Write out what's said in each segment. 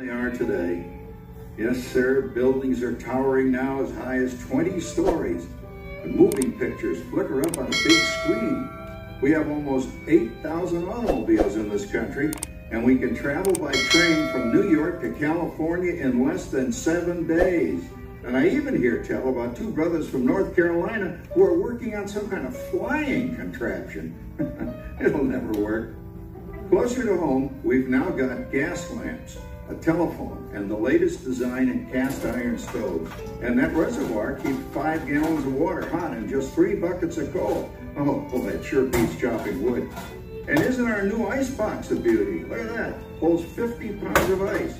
They are today. Yes, sir, buildings are towering now as high as 20 stories. The moving pictures flicker up on a big screen. We have almost 8,000 automobiles in this country, and we can travel by train from New York to California in less than 7 days. And I even hear tell about two brothers from North Carolina who are working on some kind of flying contraption. It'll never work. Closer to home, we've now got gas lamps, a telephone, and the latest design in cast iron stoves. And that reservoir keeps 5 gallons of water hot and just 3 buckets of coal. Oh, well, that sure beats chopping wood. And isn't our new ice box a beauty? Look at that, holds 50 pounds of ice.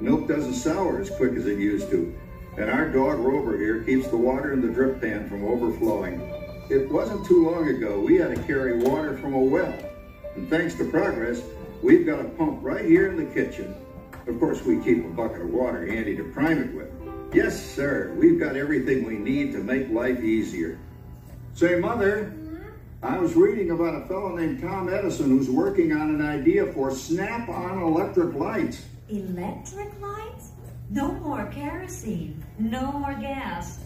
Milk doesn't sour as quick as it used to. And our dog Rover here keeps the water in the drip pan from overflowing. It wasn't too long ago we had to carry water from a well. And thanks to progress, we've got a pump right here in the kitchen. Of course, we keep a bucket of water handy to prime it with. Yes, sir, we've got everything we need to make life easier. Say, Mother, I was reading about a fellow named Tom Edison who's working on an idea for snap-on electric lights. Electric lights? No more kerosene, no more gas.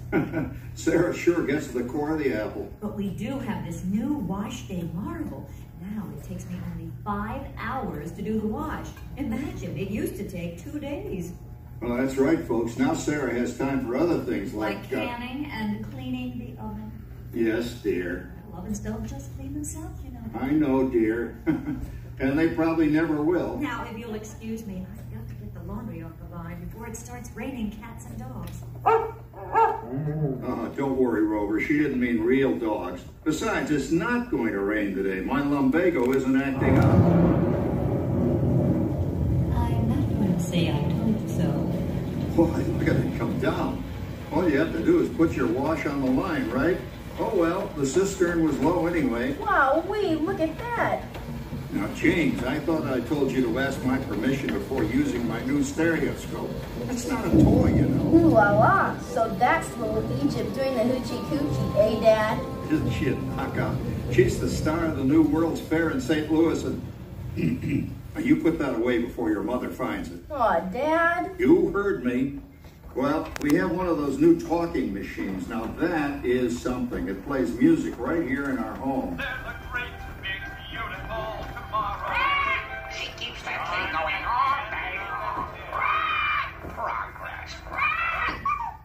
Sarah sure gets to the core of the apple. But we do have this new wash day marvel. Now it takes me only 5 hours to do the wash. Imagine, it used to take 2 days. Well, that's right, folks. Now Sarah has time for other things like canning and cleaning the oven. Yes, dear. Well, ovens don't just clean themselves, you know. I know, dear. And they probably never will. Now, if you'll excuse me, I've got to get the laundry off the line before it starts raining cats and dogs. Don't worry, Rover. She didn't mean real dogs. Besides, it's not going to rain today. My lumbago isn't acting up. I'm not going to say I told you so. Boy, look at it come down. All you have to do is put your wash on the line, right? Oh, well, the cistern was low anyway. Wow, wee, look at that. Now, James, I thought I told you to ask my permission before using my new stereoscope. That's not a toy, you know. Ooh la la, so that's little Egypt doing the hoochie coochie, eh, Dad? Isn't she a knockout? She's the star of the New World's Fair in St. Louis, and you put that away before your mother finds it. Aw, Dad. You heard me. Well, we have one of those new talking machines. Now that is something. It plays music right here in our home. There's a great big beautiful tomorrow. Ah! She keeps that thing going all day long. Ah! Progress. Ah!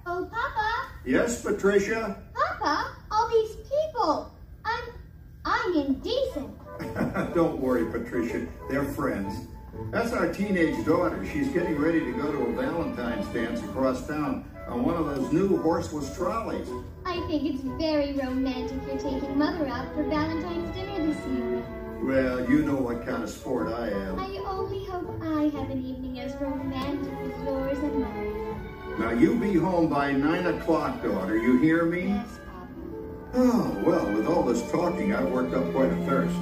Oh, Papa. Yes, Patricia? Papa, all these people. I'm indecent. Don't worry, Patricia. They're friends. That's our teenage daughter. She's getting ready to go to a Valentine's dance across town on one of those new horseless trolleys. I think it's very romantic you're taking Mother out for Valentine's dinner this year. Well, you know what kind of sport I am. I only hope I have an evening as romantic as yours and mine. Now, you be home by 9 o'clock, daughter. You hear me? Yes, Papa. Oh, well, with all this talking, I've worked up quite a thirst.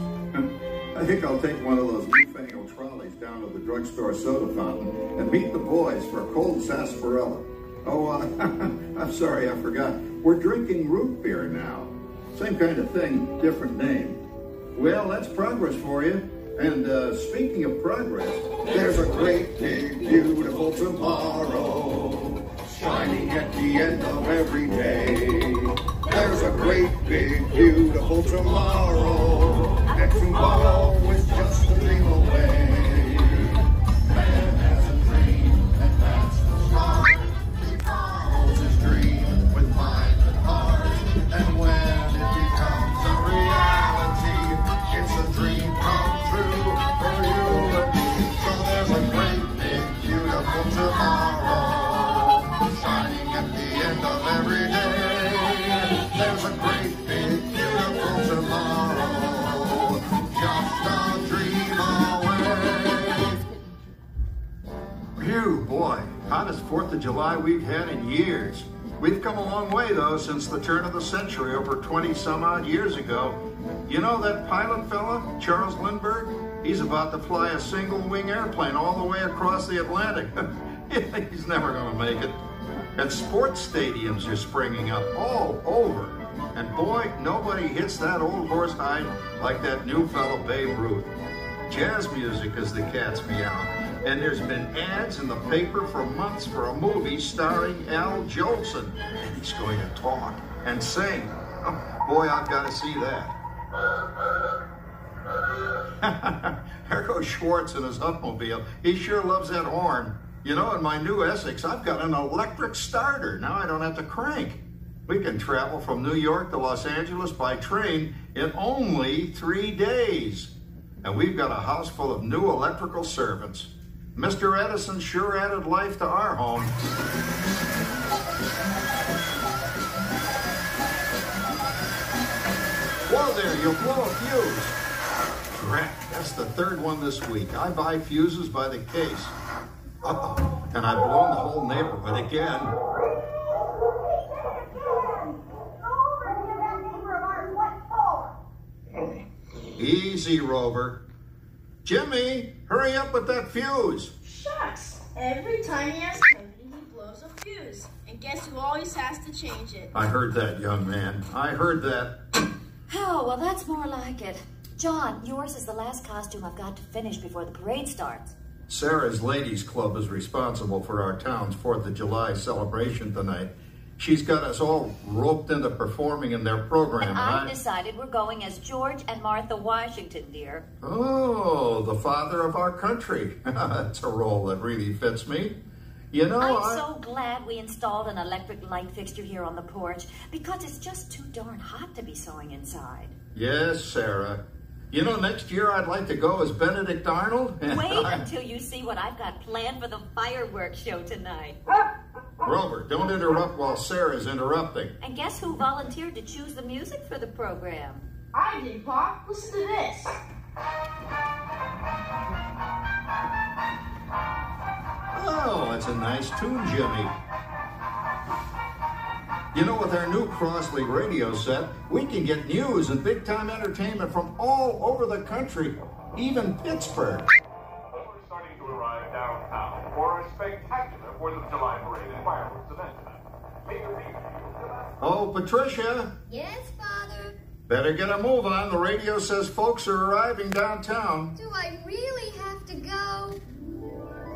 I think I'll take one of those newfangled trolleys down to the drugstore soda fountain and meet the boys for a cold sarsaparilla. Oh, I'm sorry, I forgot. We're drinking root beer now. Same kind of thing, different name. Well, that's progress for you. And speaking of progress, there's a great big beautiful tomorrow shining at the end of every day. There's a great big beautiful tomorrow, and tomorrow is just a dream away. Man has a dream, and that's the start. He follows his dream with mind and heart, and when it becomes a reality, it's a dream come true for you and me. So there's a great big beautiful tomorrow, shining at the end of every day. There's a great big beautiful tomorrow. Phew, boy, hottest 4th of July we've had in years. We've come a long way, though, since the turn of the century over 20-some-odd years ago. You know that pilot fella, Charles Lindbergh? He's about to fly a single-wing airplane all the way across the Atlantic. He's never going to make it. And sports stadiums are springing up all over. And boy, nobody hits that old horse hide like that new fellow Babe Ruth. Jazz music is the cat's meow. and there's been ads in the paper for months for a movie starring Al Jolson, and he's going to talk and sing. Oh, boy, I've got to see that. There goes Schwartz in his Huffmobile. He sure loves that horn. You know, in my new Essex, I've got an electric starter. Now I don't have to crank. We can travel from New York to Los Angeles by train in only 3 days. And we've got a house full of new electrical servants. Mr. Edison sure added life to our home. Whoa there, you'll blow a fuse. Crap, that's the third one this week. I buy fuses by the case. Uh-oh, and I've blown the whole neighborhood again. Easy, Rover. Jimmy, hurry up with that fuse. Shucks, every time he has company, he blows a fuse. And guess who always has to change it? I heard that, young man. I heard that. Oh, well, that's more like it. John, yours is the last costume I've got to finish before the parade starts. Sarah's Ladies Club is responsible for our town's 4th of July celebration tonight. She's got us all roped into performing in their program. And I decided we're going as George and Martha Washington, dear. Oh, the father of our country. That's a role that really fits me. You know, I'm so glad we installed an electric light fixture here on the porch, because it's just too darn hot to be sewing inside. Yes, Sarah. You know, next year I'd like to go as Benedict Arnold. Wait until you see what I've got planned for the fireworks show tonight. Robert, don't interrupt while Sarah's interrupting. And guess who volunteered to choose the music for the program? I did, Pop. Listen to this. Oh, that's a nice tune, Jimmy. You know, with our new Crosley radio set, we can get news and big-time entertainment from all over the country, even Pittsburgh. We're starting to arrive downtown for a spectacular 4th of July parade and fireworks event. Oh, Patricia. Yes, Father. Better get a move on. The radio says folks are arriving downtown. Do I really have to go?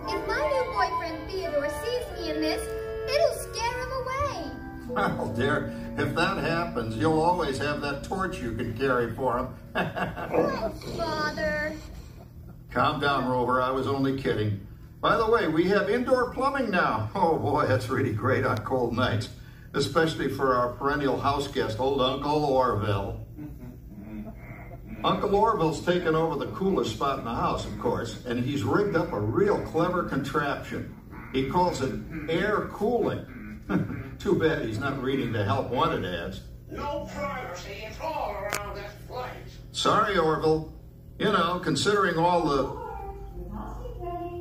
If my new boyfriend Theodore sees me in this, it'll scare him away. Well, dear, if that happens, you'll always have that torch you can carry for him. What, Father? Calm down, Rover. I was only kidding. By the way, we have indoor plumbing now. Oh, boy, that's really great on cold nights, especially for our perennial house guest, old Uncle Orville. Uncle Orville's taken over the coolest spot in the house, of course, and he's rigged up a real clever contraption. He calls it air cooling. Too bad he's not reading the help wanted ads. No privacy, it's all around this place. Sorry, Orville. You know, considering all the...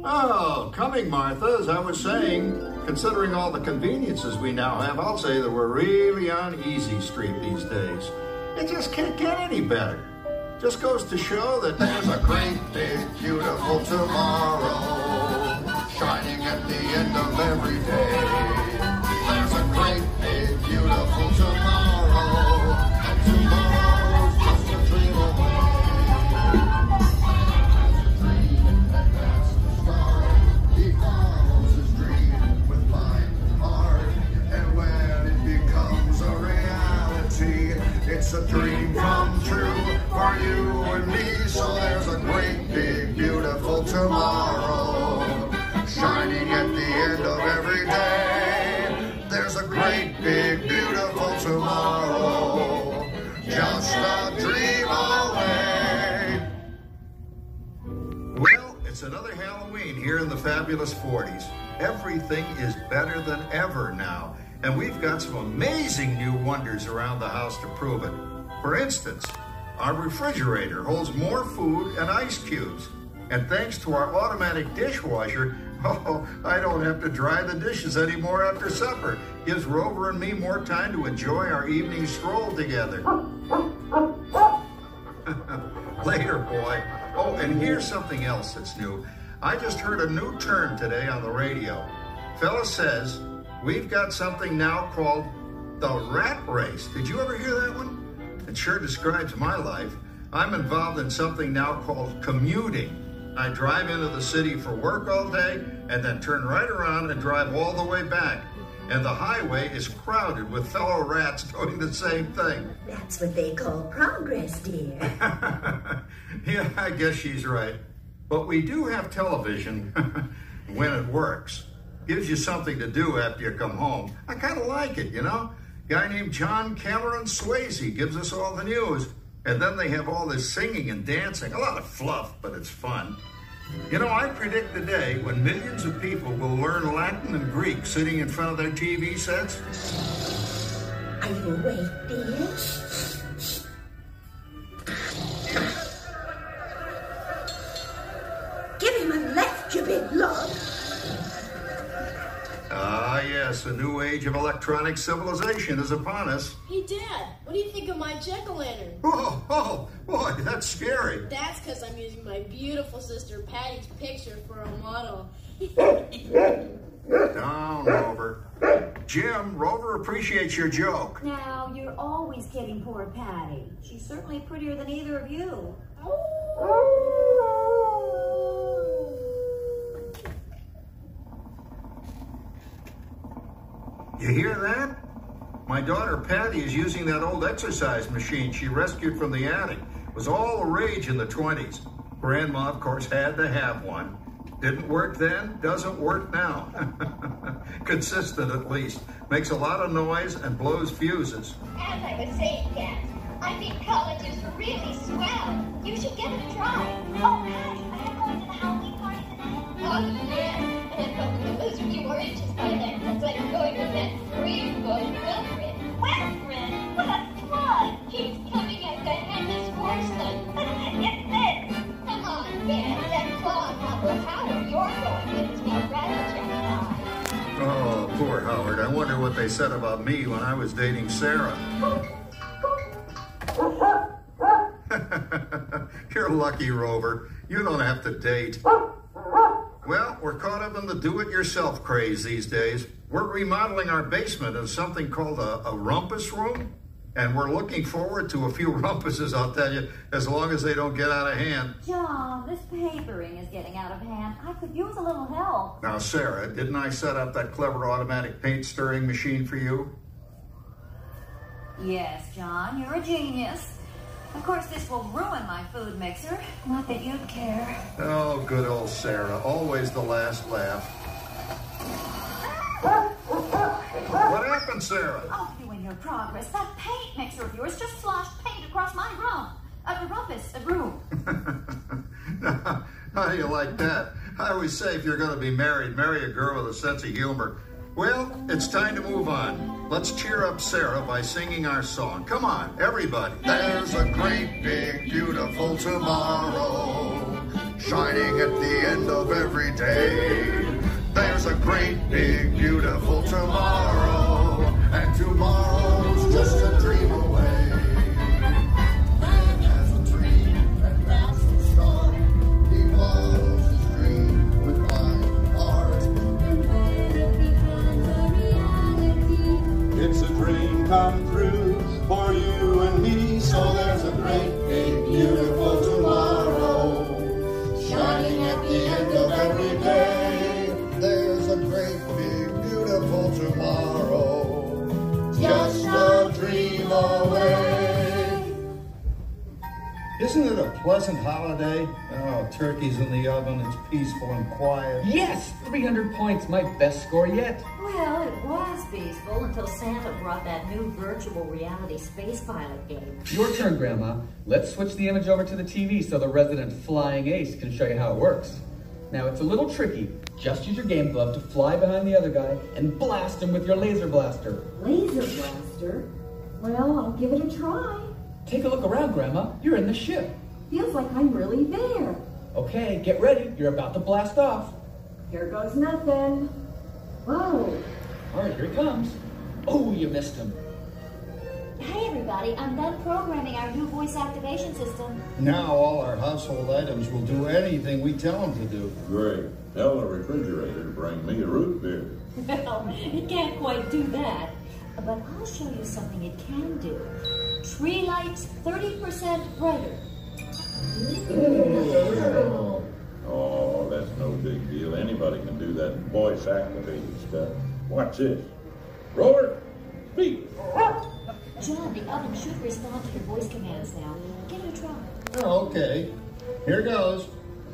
Oh, coming, Martha, as I was saying, considering all the conveniences we now have, I'll say that we're really on easy street these days. It just can't get any better. Just goes to show that there's a great, big, beautiful tomorrow shining at the end of every day. Beautiful tomorrow, and tomorrow's just a dream away. That's a dream, and that's the start. He follows his dream with mind and heart, and when it becomes a reality, it's a dream come true for you and me. So there's a great, big, beautiful tomorrow, shining at the end of every day. There's a great, big, beautiful tomorrow, just a dream away. Well, it's another Halloween here in the fabulous 40s. Everything is better than ever now, and we've got some amazing new wonders around the house to prove it. For instance, our refrigerator holds more food and ice cubes, and thanks to our automatic dishwasher, oh, I don't have to dry the dishes anymore after supper. Gives Rover and me more time to enjoy our evening stroll together. Later, boy. Oh, and here's something else that's new. I just heard a new term today on the radio. Fella says we've got something now called the rat race. Did you ever hear that one? It sure describes my life. I'm involved in something now called commuting. I drive into the city for work all day and then turn right around and drive all the way back. And the highway is crowded with fellow rats doing the same thing. That's what they call progress, dear. Yeah, I guess she's right. But we do have television when it works. Gives you something to do after you come home. I kind of like it, you know? Guy named John Cameron Swayze gives us all the news. And then they have all this singing and dancing. A lot of fluff, but it's fun. You know, I predict the day when millions of people will learn Latin and Greek sitting in front of their TV sets. Are you awake, dear? Give him a left, you big log. Ah, yes, a new age of electronic civilization is upon us. Hey, Dad, what do you think of my jack-o'-lantern? Oh, boy, that's scary. That's because I'm using my beautiful sister Patty's picture for a model. Down, Rover. Jim, Rover appreciates your joke. Now, you're always kidding poor Patty. She's certainly prettier than either of you. You hear that? My daughter Patty is using that old exercise machine she rescued from the attic. It was all the rage in the 20s. Grandma, of course, had to have one. Didn't work then, doesn't work now. Consistent, at least. Makes a lot of noise and blows fuses. As I was saying, Dad, I think college is really swell. You should give it a try. Oh, Patty, I am going to the Halloween party tonight. Oh, yeah. And I'm going to lose you more inches by then. That's why you're going with that free boy, Wilfred. Wilfred? What a plug! He's coming after Henry's Schwartzland. Get this! Come on, Ben, that plug. Well, Howard, you're going with me rather than I. Oh, poor Howard. I wonder what they said about me when I was dating Sarah. You're lucky, Rover. You don't have to date. Well, we're caught up in the do-it-yourself craze these days. We're remodeling our basement in something called a rumpus room, and we're looking forward to a few rumpuses, I'll tell you, as long as they don't get out of hand. John, this papering is getting out of hand. I could use a little help. Now, Sarah, didn't I set up that clever automatic paint stirring machine for you? Yes, John, you're a genius. Of course, this will ruin my food mixer. Not that you'd care. Oh, good old Sarah. Always the last laugh. What happened, Sarah? Oh, you and your progress. That paint mixer of yours just sloshed paint across my room. A room. Now, how do you like that? I always say if you're going to be married, marry a girl with a sense of humor. Well, it's time to move on. Let's cheer up Sarah by singing our song. Come on, everybody. There's a great, big, beautiful tomorrow, shining at the end of every day. There's a great, big, beautiful tomorrow, and tomorrow's just a dream away. Man has a dream, and that's the start. He follows his dream with blind heart. It's a dream come true for you and me, so there's a great, big, beautiful tomorrow, shining at the end of every day. There's a great, big, beautiful tomorrow, just a dream away. Isn't it a pleasant holiday? Oh, turkey's in the oven, it's peaceful and quiet. Yes, 300 points, my best score yet. Well, it was peaceful until Santa brought that new virtual reality space pilot game. Your turn, Grandma. Let's switch the image over to the TV so the resident flying ace can show you how it works. Now, it's a little tricky. Just use your game glove to fly behind the other guy and blast him with your laser blaster. Laser blaster? Well, I'll give it a try. Take a look around, Grandma. You're in the ship. Feels like I'm really there. Okay, get ready. You're about to blast off. Here goes nothing. Whoa. All right, here he comes. Oh, you missed him. Hey, everybody. I'm done programming our new voice activation system. Now all our household items will do anything we tell them to do. Great. Tell the refrigerator to bring me a root beer. Well, it can't quite do that. But I'll show you something it can do. Tree lights 30% brighter. Oh, that's no big deal. Anybody can do that voice activated stuff. Watch this. Roller, speak. John, the oven should respond to your voice commands now. Give it a try. Oh, okay. Here goes.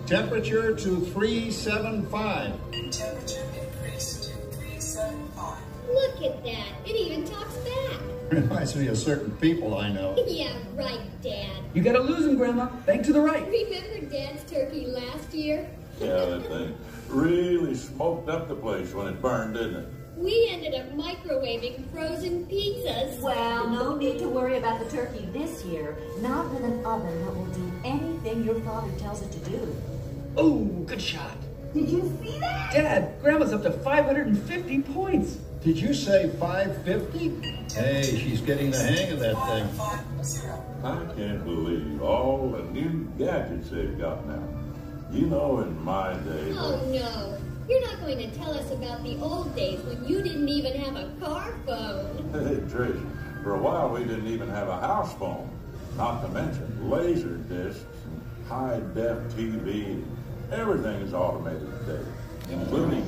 Temperature to 375. Temperature increased to 375. Look at that. It even talks back. Reminds me of certain people I know. Yeah, right, Dad. You gotta lose him, Grandma. Bank to the right. Remember Dad's turkey last year? Yeah, that thing really smoked up the place when it burned, didn't it? We ended up microwaving frozen pizzas. Well, no need to worry about the turkey this year. Not with an oven that will do anything your father tells it to do. Oh, good shot. Did you see that? Dad, Grandma's up to 550 points. Did you say 550? Hey, she's getting the hang of that thing. I can't believe all the new gadgets they've got now. You know, in my day... Oh, no. You're not going to tell us about the old days when you didn't even have a car phone. Hey, Trish, for a while we didn't even have a house phone. Not to mention laser discs and high-def TV. Everything is automated today, including...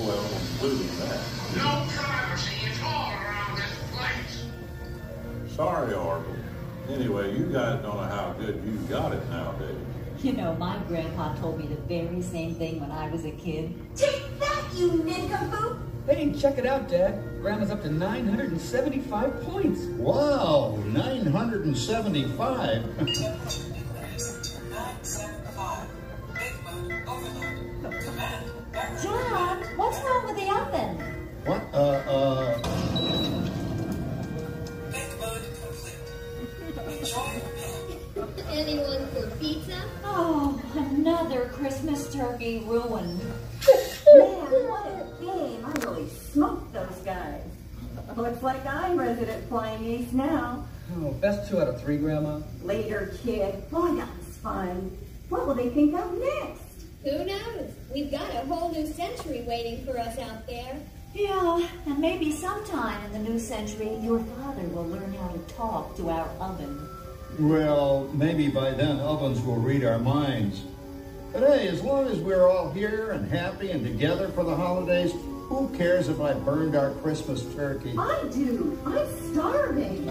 Well, including that. No privacy at all around this place. Sorry, Orville. Anyway, you guys don't know how good you got it nowadays. You know, my grandpa told me the very same thing when I was a kid. Take that, you nincompoop! Hey, check it out, Dad. Grandma's up to 975 points. Wow, 975? John, what's wrong with the oven? What? Big mode complete. Enjoy. Anyone for pizza? Oh, another Christmas turkey ruined. Man, what a game. I really smoked those guys. Looks like I'm resident flying east now. Oh, best 2 out of 3, Grandma. Later, kid. Boy, that was fun. What will they think of next? Who knows? We've got a whole new century waiting for us out there. Yeah, and maybe sometime in the new century, your father will learn how to talk to our oven. Well, maybe by then ovens will read our minds. But hey, as long as we're all here and happy and together for the holidays, who cares if I burned our Christmas turkey? I do. I'm starving.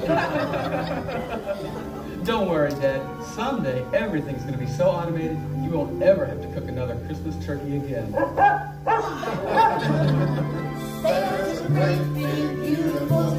Don't worry, Dad. Someday everything's going to be so automated, you won't ever have to cook another Christmas turkey again. There's a great big beautiful